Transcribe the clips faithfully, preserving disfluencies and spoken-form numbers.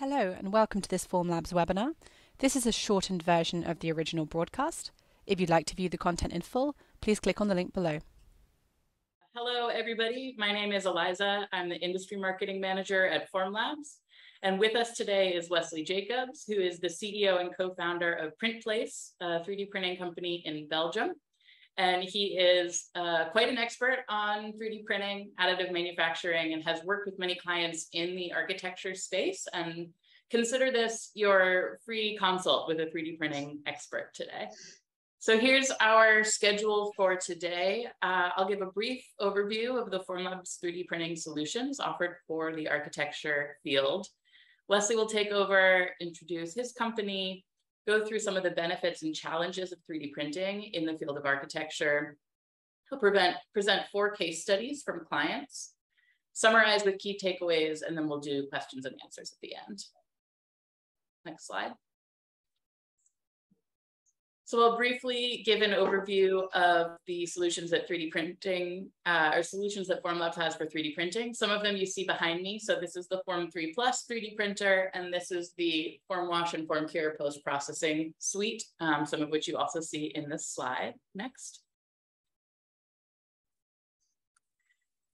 Hello and welcome to this Formlabs webinar. This is a shortened version of the original broadcast. If you'd like to view the content in full, please click on the link below. Hello everybody, my name is Eliza. I'm the Industry Marketing Manager at Formlabs. And with us today is Wesley Jacobs, who is the C E O and co-founder of PrintPlace, a three D printing company in Belgium. And he is uh, quite an expert on three D printing, additive manufacturing, and has worked with many clients in the architecture space. And consider this your free consult with a three D printing expert today. So here's our schedule for today. Uh, I'll give a brief overview of the Formlabs three D printing solutions offered for the architecture field. Wesley will take over, introduce his company, go through some of the benefits and challenges of three D printing in the field of architecture. He'll prevent, present four case studies from clients, summarize with key takeaways, and then we'll do questions and answers at the end. Next slide. So I'll briefly give an overview of the solutions that three D printing, uh, or solutions that Formlabs has for three D printing. Some of them you see behind me. So this is the Form three Plus three D printer, and this is the Form Wash and Form Cure post-processing suite, um, some of which you also see in this slide. Next.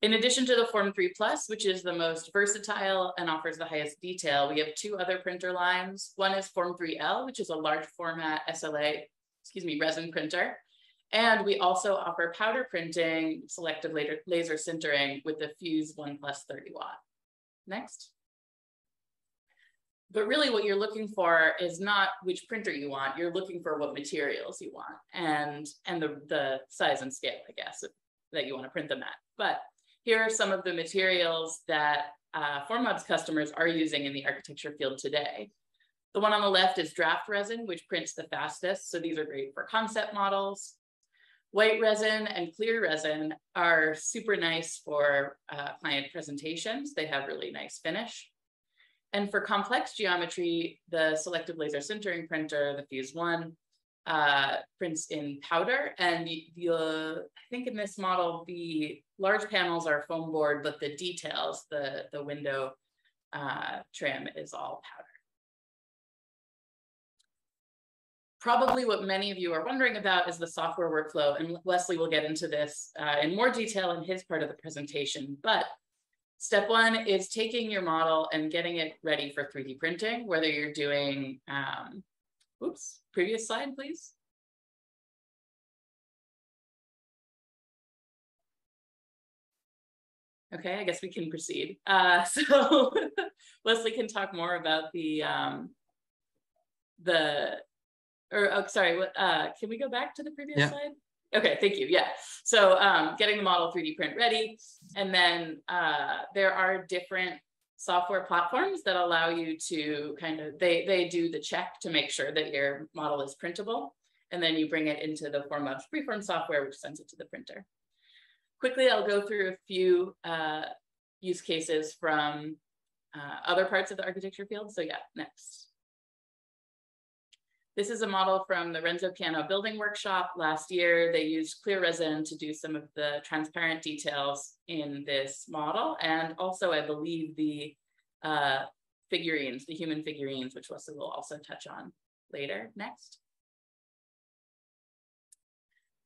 In addition to the Form three Plus, which is the most versatile and offers the highest detail, we have two other printer lines. One is Form three L, which is a large format S L A excuse me, resin printer. And we also offer powder printing, selective laser, laser sintering with the Fuse One Plus thirty watt. Next. But really what you're looking for is not which printer you want, you're looking for what materials you want and, and the, the size and scale, I guess, that you want to print them at. But here are some of the materials that uh, Formlabs customers are using in the architecture field today. The one on the left is draft resin, which prints the fastest. So these are great for concept models. White resin and clear resin are super nice for uh, client presentations. They have really nice finish. And for complex geometry, the selective laser sintering printer, the Fuse One, uh, prints in powder. And you'll, I think in this model, the large panels are foam board, but the details, the, the window uh, trim is all powder. Probably what many of you are wondering about is the software workflow, and Wesley will get into this uh, in more detail in his part of the presentation. But step one is taking your model and getting it ready for three D printing, whether you're doing, um, oops, previous slide, please. Okay, I guess we can proceed. Uh, so Wesley can talk more about the, um, the, Or, oh, sorry, uh, can we go back to the previous yeah. slide? Okay, thank you, yeah. So um, getting the model three D print ready, and then uh, there are different software platforms that allow you to kind of, they, they do the check to make sure that your model is printable, and then you bring it into the Formlabs PreForm software, which sends it to the printer. Quickly, I'll go through a few uh, use cases from uh, other parts of the architecture field, so yeah, next. This is a model from the Renzo Piano building workshop last year. They used clear resin to do some of the transparent details in this model. And also I believe the uh, figurines, the human figurines, which Wesley will also touch on later. Next.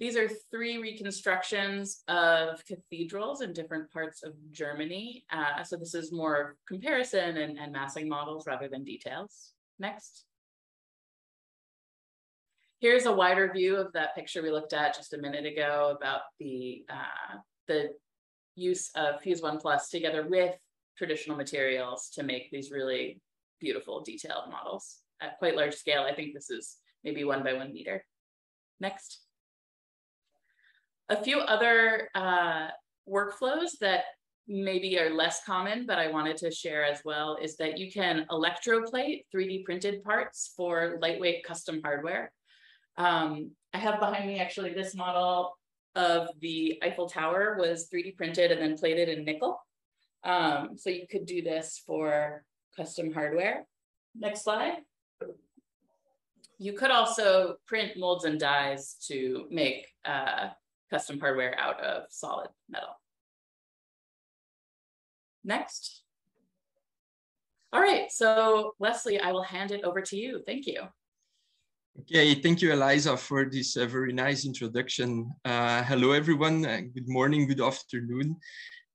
These are three reconstructions of cathedrals in different parts of Germany. Uh, so this is more comparison and, and massing models rather than details. Next. Here's a wider view of that picture we looked at just a minute ago about the, uh, the use of Fuse One Plus together with traditional materials to make these really beautiful detailed models at quite large scale. I think this is maybe one by one meter. Next. A few other uh, workflows that maybe are less common, but I wanted to share as well, is that you can electroplate three D printed parts for lightweight custom hardware. Um, I have behind me actually this model of the Eiffel Tower was three D printed and then plated in nickel. Um, so you could do this for custom hardware. Next slide. You could also print molds and dies to make uh, custom hardware out of solid metal. Next. All right, so Wesley, I will hand it over to you. Thank you. Okay, thank you, Eliza, for this uh, very nice introduction. Uh, hello, everyone. Uh, good morning, good afternoon.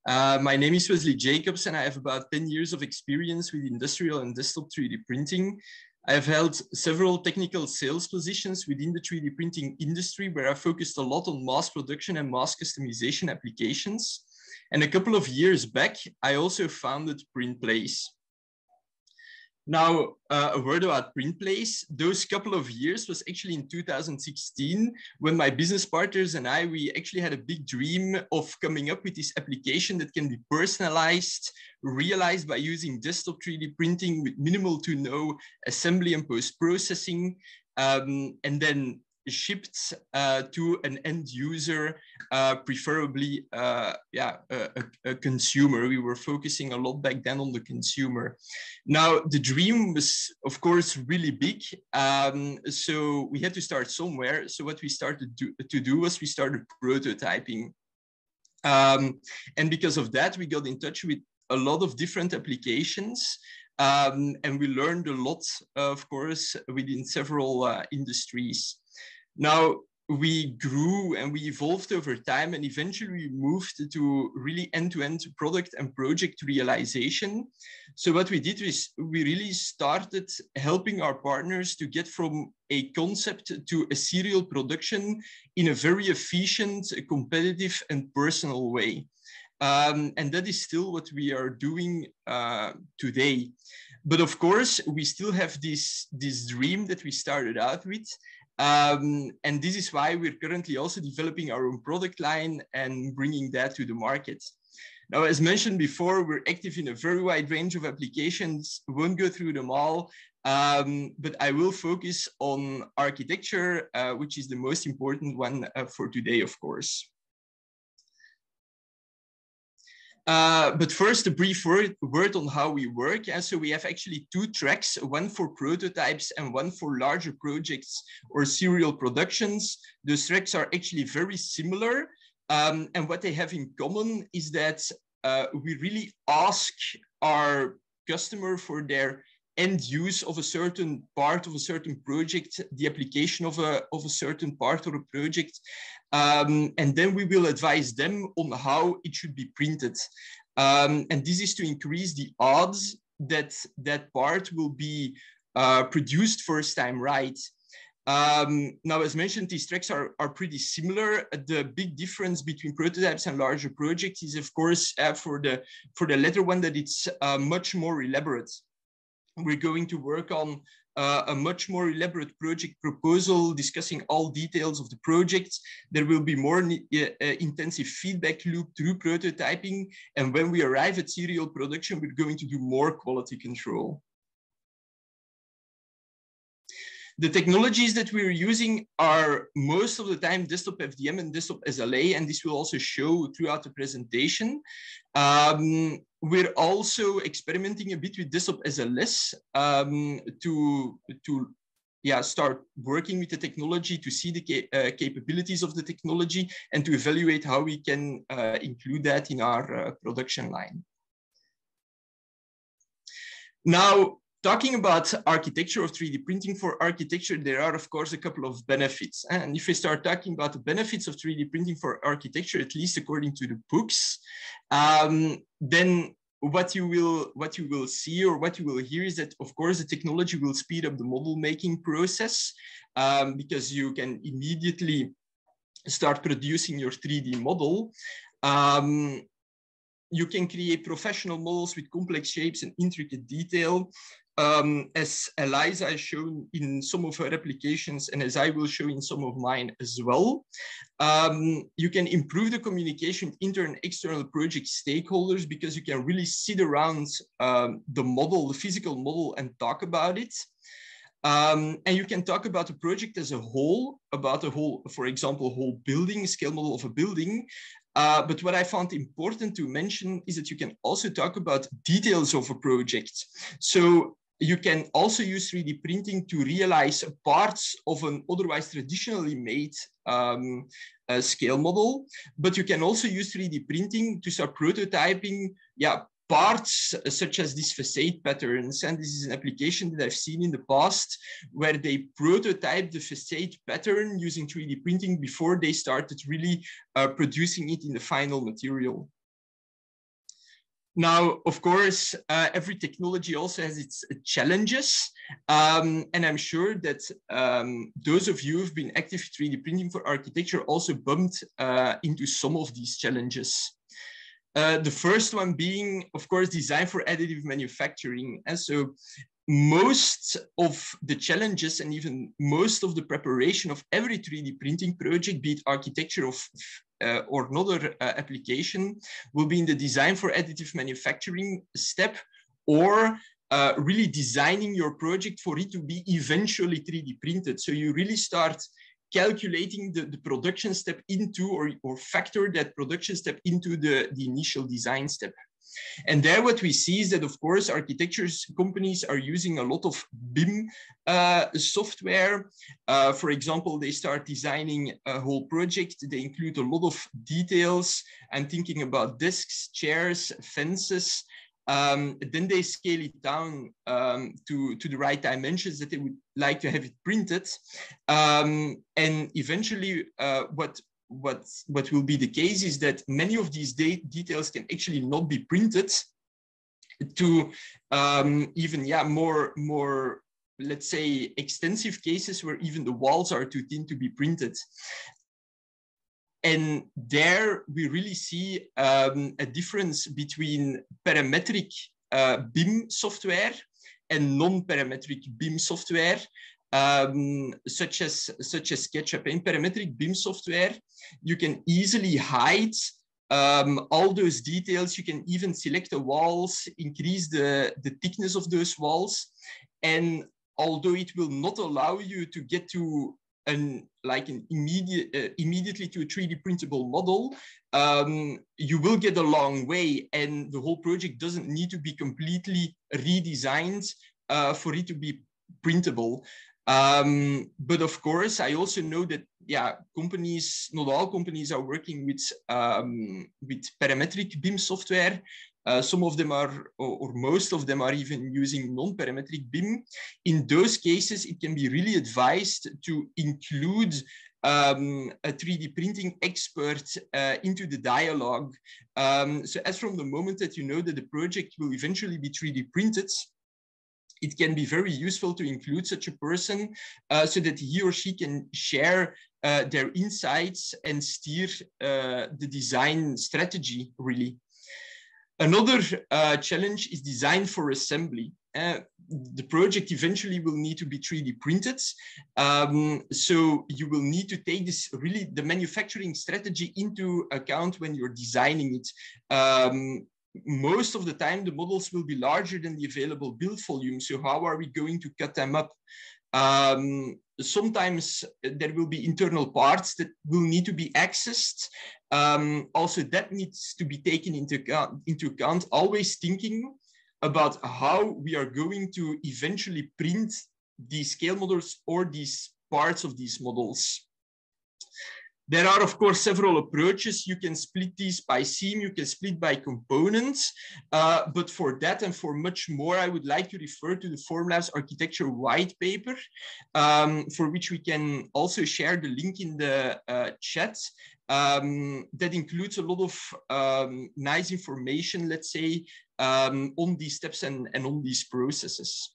Uh, my name is Wesley Jacobs, and I have about ten years of experience with industrial and desktop three D printing. I have held several technical sales positions within the three D printing industry, where I focused a lot on mass production and mass customization applications. And a couple of years back, I also founded PrintPlace. Now, uh, a word about PrintPlace. Those couple of years was actually in two thousand sixteen, when my business partners and I, we actually had a big dream of coming up with this application that can be personalized, realized by using desktop three D printing with minimal to no assembly and post-processing, um, and then shipped uh, to an end user, uh, preferably uh, yeah, a, a consumer. We were focusing a lot back then on the consumer. Now, the dream was, of course, really big. Um, so we had to start somewhere. So what we started to, to do was we started prototyping. Um, and because of that, we got in touch with a lot of different applications. Um, and we learned a lot, uh, of course, within several uh, industries. Now, we grew and we evolved over time, and eventually moved to really end-to-end product and project realization. So what we did was we really started helping our partners to get from a concept to a serial production in a very efficient, competitive, and personal way. Um, and that is still what we are doing uh, today. But of course, we still have this, this dream that we started out with. Um, and this is why we're currently also developing our own product line and bringing that to the market. Now, as mentioned before, we're active in a very wide range of applications. Won't go through them all, um, but I will focus on architecture, uh, which is the most important one uh, for today, of course. Uh, but first, a brief word, word on how we work. And so we have actually two tracks, one for prototypes and one for larger projects or serial productions. Those tracks are actually very similar. Um, and what they have in common is that uh, we really ask our customer for their end use of a certain part of a certain project, the application of a, of a certain part or a project. Um, and then we will advise them on how it should be printed. Um, and this is to increase the odds that that part will be uh, produced first time right. Um, now, as mentioned, these tracks are, are pretty similar. The big difference between prototypes and larger projects is, of course, uh, for, the, for the latter one, that it's uh, much more elaborate. We're going to work on uh, a much more elaborate project proposal, discussing all details of the project. There will be more uh, intensive feedback loop through prototyping. And when we arrive at serial production, we're going to do more quality control. The technologies that we're using are most of the time desktop F D M and desktop S L A, and this will also show throughout the presentation. Um, we're also experimenting a bit with desktop S L S um, to, to yeah, start working with the technology, to see the ca uh, capabilities of the technology, and to evaluate how we can uh, include that in our uh, production line. Now, talking about architecture of three D printing, for architecture, there are, of course, a couple of benefits. And if we start talking about the benefits of three D printing for architecture, at least according to the books, um, then what you will, what you will see or what you will hear is that, of course, the technology will speed up the model making process um, because you can immediately start producing your three D model. Um, you can create professional models with complex shapes and intricate detail. Um, as Eliza has shown in some of her applications, and as I will show in some of mine as well, um, you can improve the communication with internal and external project stakeholders, because you can really sit around um, the model, the physical model, and talk about it. Um, and you can talk about the project as a whole, about a whole, for example, whole building, scale model of a building. Uh, but what I found important to mention is that you can also talk about details of a project. So you can also use three D printing to realize parts of an otherwise traditionally made um, uh, scale model, but you can also use three D printing to start prototyping, yeah, parts such as these facade patterns, and this is an application that I've seen in the past where they prototype the facade pattern using three D printing before they started really uh, producing it in the final material. Now, of course, uh, every technology also has its challenges. Um, and I'm sure that um, those of you who've been active in three D printing for architecture also bumped uh, into some of these challenges. Uh, the first one being, of course, design for additive manufacturing. And so most of the challenges and even most of the preparation of every three D printing project, be it architecture of, uh, or another uh, application, will be in the design for additive manufacturing step, or uh, really designing your project for it to be eventually three D printed. So you really start calculating the, the production step into, or, or factor that production step into the, the initial design step. And there what we see is that, of course, architecture companies are using a lot of B I M uh, software. Uh, for example, they start designing a whole project. They include a lot of details. I'm thinking about desks, chairs, fences. Um, then they scale it down um, to, to the right dimensions that they would like to have it printed. Um, and eventually uh, what What, what will be the case is that many of these de details can actually not be printed to um, even yeah, more, more, let's say, extensive cases where even the walls are too thin to be printed. And there we really see um, a difference between parametric uh, B I M software and non-parametric B I M software. Um, such as such as SketchUp. In parametric B I M software, you can easily hide um, all those details. You can even select the walls, increase the, the thickness of those walls. And although it will not allow you to get to an, like an immediate, uh, immediately to a three D printable model, um, you will get a long way, and the whole project doesn't need to be completely redesigned uh, for it to be printable. Um, but of course, I also know that yeah, companies, not all companies are working with, um, with parametric B I M software. Uh, some of them are, or, or most of them are even using non-parametric B I M. In those cases, it can be really advised to include um, a three D printing expert uh, into the dialogue. Um, so as from the moment that you know that the project will eventually be three D printed, it can be very useful to include such a person uh, so that he or she can share uh, their insights and steer uh, the design strategy, really. Another uh, challenge is design for assembly. Uh, the project eventually will need to be three D printed. Um, so you will need to take this really, the manufacturing strategy into account when you're designing it. Um, Most of the time, the models will be larger than the available build volume. So how are we going to cut them up? Um, sometimes there will be internal parts that will need to be accessed. Um, also, that needs to be taken into account, into account, always thinking about how we are going to eventually print these scale models or these parts of these models. There are, of course, several approaches. You can split these by seam, you can split by components. Uh, but for that and for much more, I would like to refer to the Formlabs architecture white paper, um, for which we can also share the link in the uh, chat. Um, that includes a lot of um, nice information, let's say, um, on these steps and, and on these processes.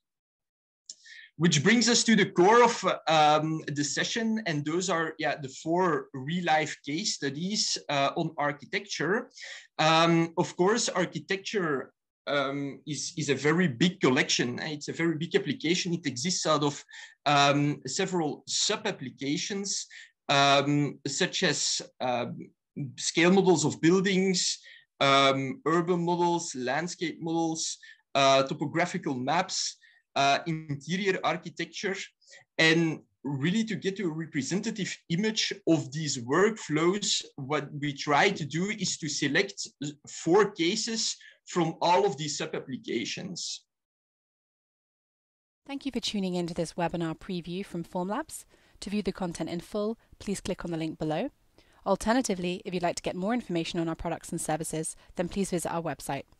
Which brings us to the core of um, the session, and those are yeah, the four real-life case studies uh, on architecture. Um, of course, architecture um, is, is a very big collection. It's a very big application. It exists out of um, several sub-applications, um, such as um, scale models of buildings, um, urban models, landscape models, uh, topographical maps, Uh, interior architecture, and really to get to a representative image of these workflows, what we try to do is to select four cases from all of these sub-applications. Thank you for tuning in to this webinar preview from Formlabs. To view the content in full, please click on the link below. Alternatively, if you'd like to get more information on our products and services, then please visit our website.